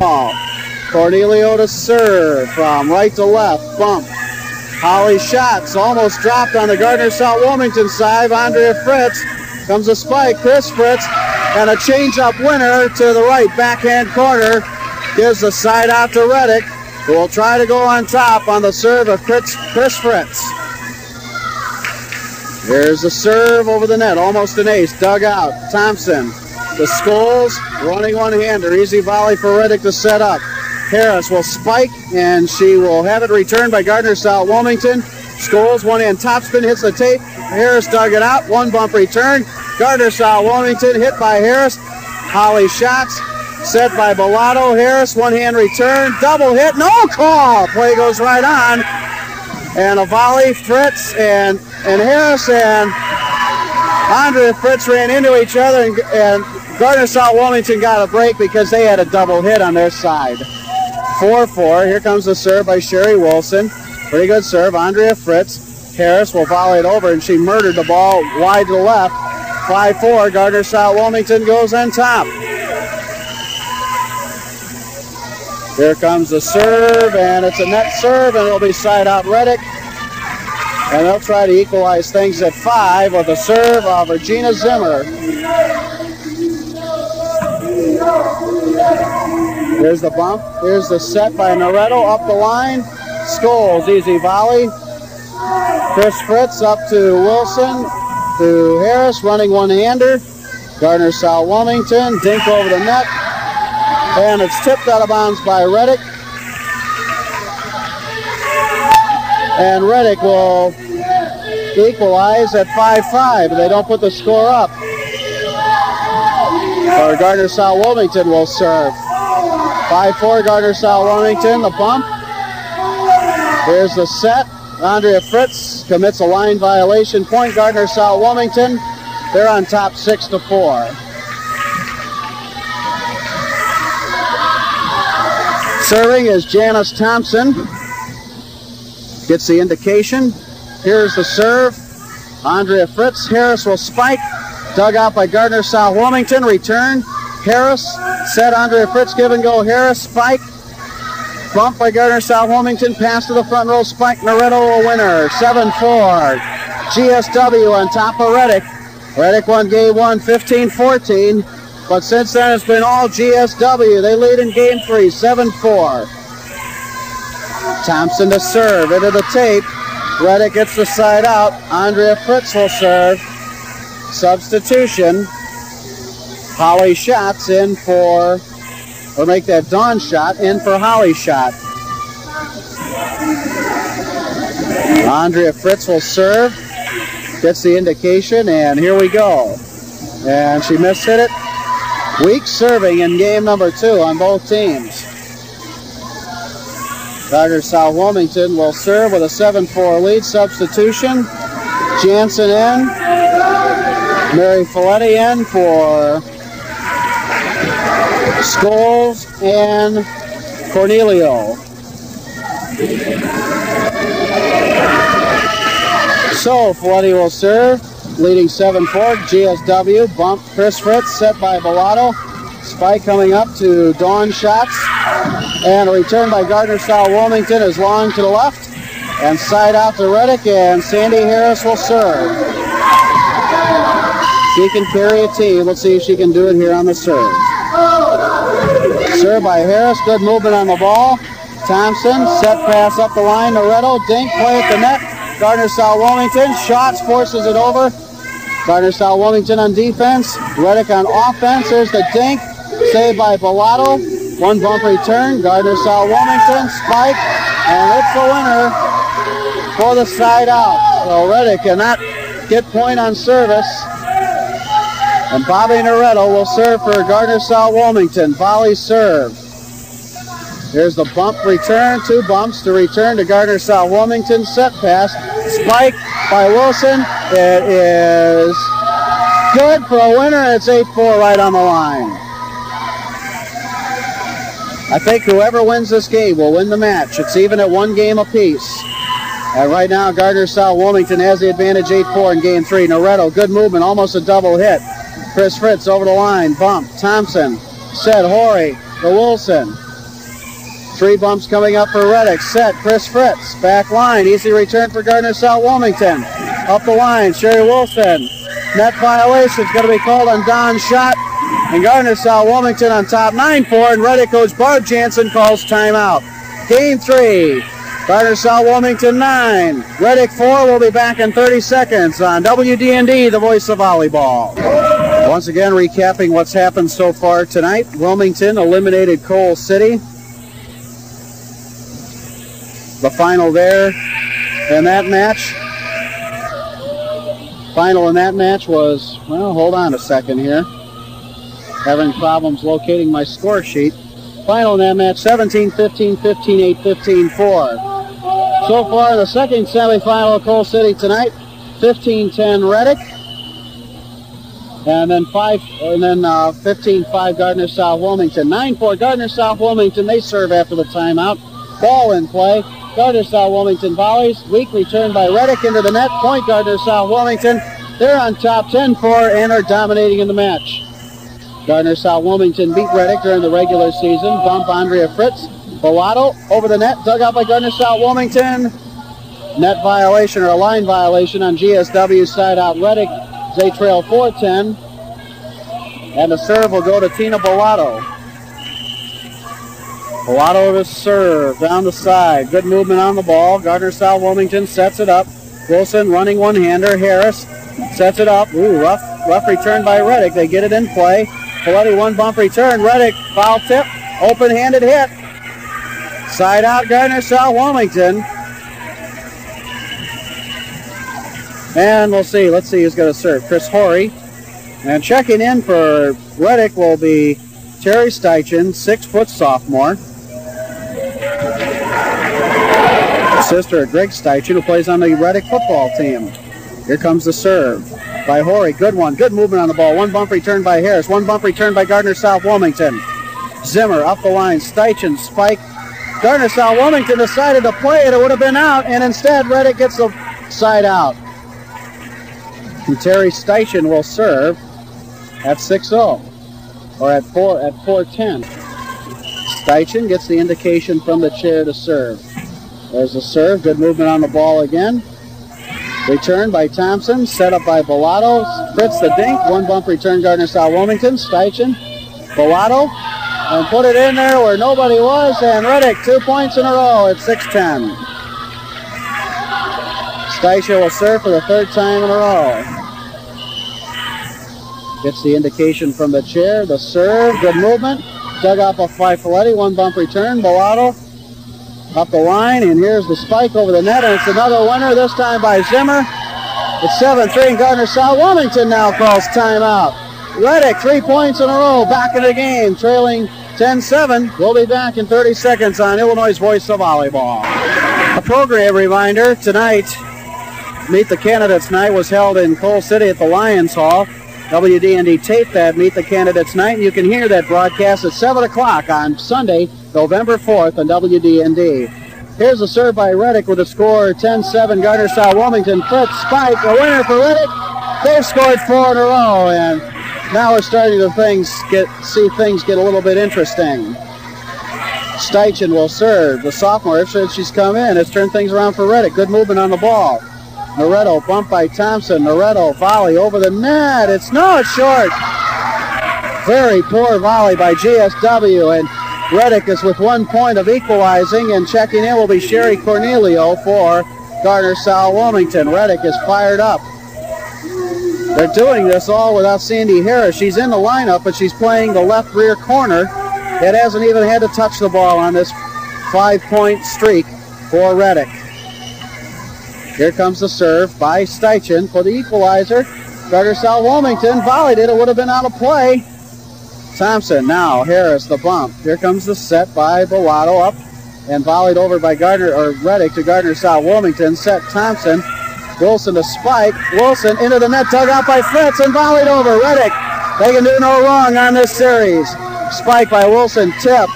ball. Cornelio to serve from right to left, bump. Hollie Schott almost dropped on the Gardner South Wilmington side. Andrea Fritz comes a spike. Chris Fritz and a change-up winner to the right backhand corner gives the side out to Reddick, who will try to go on top on the serve of Chris Fritz. Here's the serve over the net, almost an ace. Dug out, Thompson. The Skulls running one-hander. Easy volley for Reddick to set up. Harris will spike, and she will have it returned by Gardner South Wilmington. Skulls one in, topspin, hits the tape. Harris dug it out, one bump return. Gardner South Wilmington hit by Harris. Hollie Schott set by Bolatto. Harris one-hand return, double hit, no call. Play goes right on. And a volley, Fritz and Harris and Andrea Fritz ran into each other, and Gardner South Wilmington got a break because they had a double hit on their side. 4-4, here comes the serve by Sherry Wilson. Pretty good serve, Andrea Fritz. Harris will volley it over, and she murdered the ball wide to the left. 5-4, Gardner South Wilmington goes on top. Here comes the serve, and it's a net serve, and it'll be side out Reddick. And they'll try to equalize things at 5 with a serve of Regena Zimmer. Here's the bump. Here's the set by Noretto up the line. Scholes, easy volley. Chris Fritz up to Wilson, to Harris, running one-hander. Gardner South Wilmington, dink over the net. And it's tipped out of bounds by Reddick. And Reddick will equalize at 5-5. They don't put the score up. Or Gardner South Wilmington will serve. 5-4, Gardner South Wilmington, the bump. Here's the set. Andrea Fritz commits a line violation. Point Gardner South Wilmington. They're on top 6-4. Serving is Janice Thompson. Gets the indication. Here's the serve. Andrea Fritz. Harris will spike. Dug out by Gardner South Wilmington. Return. Harris. Set Andrea Fritz. Give and go. Harris. Spike. Bump by Gardner South Wilmington. Pass to the front row. Spike. Noretto a winner. 7-4. GSW on top of Reddick. Reddick won game 1, 15-14. But since then, it's been all GSW. They lead in game 3, 7-4. Thompson to serve, into the tape. Reddick gets the side out. Andrea Fritz will serve. Substitution. Hollie Schott's in for, or make that Dawn Schott in for Hollie Schott. Andrea Fritz will serve. Gets the indication, and here we go. And she mishit it. Weak serving in game number 2 on both teams. Gardner South Wilmington will serve with a 7-4 lead. Substitution. Jansen in. Mary Folletti in for Scholes and Cornelio. So Folletti will serve. Leading 7-4, GSW, bump Chris Fritz, set by Bolatto. Spike coming up to Dawn Schott. And a return by Gardner South Wilmington is long to the left. And side out to Reddick, and Sandy Harris will serve. She can carry a team. Let's see if she can do it here on the serve. Serve by Harris, good movement on the ball. Thompson, set pass up the line, Noretto, dink, play at the net. Gardner South Wilmington, shots, forces it over. Gardner South Wilmington on defense, Reddick on offense. Here's the dink, saved by Bolatto. One bump return, Gardner South Wilmington, spike, and it's the winner for the side out. So Reddick cannot get point on service. And Bobby Noretto will serve for Gardner South Wilmington. Volley serve. Here's the bump return, two bumps to return to Gardner South Wilmington. Set pass, spike by Wilson. It is good for a winner. It's 8-4 right on the line. I think whoever wins this game will win the match. It's even at one game apiece. And right now, Gardner South Wilmington has the advantage 8-4 in game 3. Noretto, good movement, almost a double hit. Chris Fritz over the line, bump. Thompson, set Horry to Wilson. Three bumps coming up for Reddick. Set, Chris Fritz. Back line, easy return for Gardner South Wilmington. Up the line, Sherry Wilson. Net violation is going to be called on Dawn Schott. And Gardner South Wilmington on top 9-4. And Reddick coach Barb Jansen calls timeout. Game three. Gardner South Wilmington 9. Reddick 4. We'll be back in 30 seconds on WDND, the voice of volleyball. Once again, recapping what's happened so far tonight. Wilmington eliminated Coal City. The final there in that match. Final in that match was, well, hold on a second here. Having problems locating my score sheet. Final in that match, 17-15, 15-8, 15-4. So far, the second semifinal of Coal City tonight, 15-10 Reddick. And then 15-5 Gardner South Wilmington. 9-4 Gardner South Wilmington. They serve after the timeout. Ball in play. Gardner South Wilmington volleys. Weak return by Reddick into the net. Point Gardner South Wilmington. They're on top 10-4 and are dominating in the match. Gardner South Wilmington beat Reddick during the regular season. Bump Andrea Fritz. Bolatto over the net. Dug out by Gardner South Wilmington. Net violation or a line violation on GSW's side out. Reddick, they trail 4-10. And the serve will go to Tina Bolatto. Bolatto to serve down the side. Good movement on the ball. Gardner South Wilmington sets it up. Wilson running one-hander. Harris sets it up. Ooh, rough return by Reddick. They get it in play. Paletti one bump return. Reddick foul tip. Open-handed hit. Side out Gardner South Wilmington. And we'll see. Let's see who's going to serve. Chris Horry. And checking in for Reddick will be Teri Steichen, 6-foot sophomore. Sister of Greg Steichen, who plays on the Reddick football team. Here comes the serve by Horry. Good one. Good movement on the ball. One bump return by Harris. One bump return by Gardner South Wilmington. Zimmer up the line. Steichen spike. Gardner South Wilmington decided to play it. It would have been out, and instead Reddick gets the side out. And Teri Steichen will serve at 6-0, or at 4-10. Steichen gets the indication from the chair to serve. There's the serve, good movement on the ball again. Return by Thompson, set up by Bolatto. Fritz the dink, one bump return Gardner South Wilmington. Steichen, Bolatto, and put it in there where nobody was, and Reddick 2 points in a row at 6-10. Steichen will serve for the third time in a row. Gets the indication from the chair. The serve, good movement. Dug off a fly Folletti, one bump return. Bolatto up the line, and here's the spike over the net, and it's another winner, this time by Zimmer. It's 7-3, and Gardner South Wilmington now calls timeout. Reddick, 3 points in a row, back in the game, trailing 10-7. We'll be back in 30 seconds on Illinois' Voice of Volleyball. A program reminder, tonight, Meet the Candidates Night was held in Coal City at the Lions Hall. WDND taped that Meet the Candidates Night, and you can hear that broadcast at 7 o'clock on Sunday, November 4th on WDND. Here's a serve by Reddick with a score 10-7, Gardner South Wilmington. Fritz spike, a winner for Reddick. They've scored 4 in a row, and now we're starting to see things get a little bit interesting. Steichen will serve. The sophomore, since she's come in, has turned things around for Reddick. Good movement on the ball. Noretto bumped by Thompson. Noretto volley over the net. It's short. Very poor volley by GSW, and Reddick is with 1 point of equalizing, and checking in will be Sherry Cornelio for Gardner South Wilmington. Reddick is fired up. They're doing this all without Sandy Harris. She's in the lineup, but she's playing the left rear corner. It hasn't even had to touch the ball on this 5-point streak for Reddick. Here comes the serve by Steichen for the equalizer. Gardner South Wilmington volleyed it. It would have been out of play. Thompson now. Harris the bump. Here comes the set by Bolatto, up and volleyed over by Reddick to Gardner South Wilmington. Set Thompson. Wilson to spike. Wilson into the net. Dug out by Fritz and volleyed over. Reddick. They can do no wrong on this series. Spike by Wilson. Tip.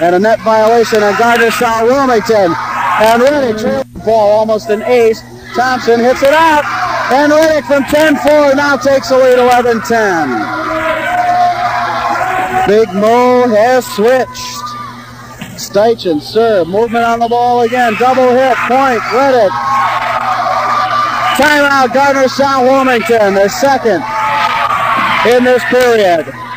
And a net violation on Gardner South Wilmington. And Reddick trails the ball, almost an ace. Thompson hits it out. And Reddick from 10-4 now takes the lead 11-10. Big Mo has switched. Steichen serve, movement on the ball again, double hit, point, Reddick. Timeout, Gardner South Wilmington, their second in this period.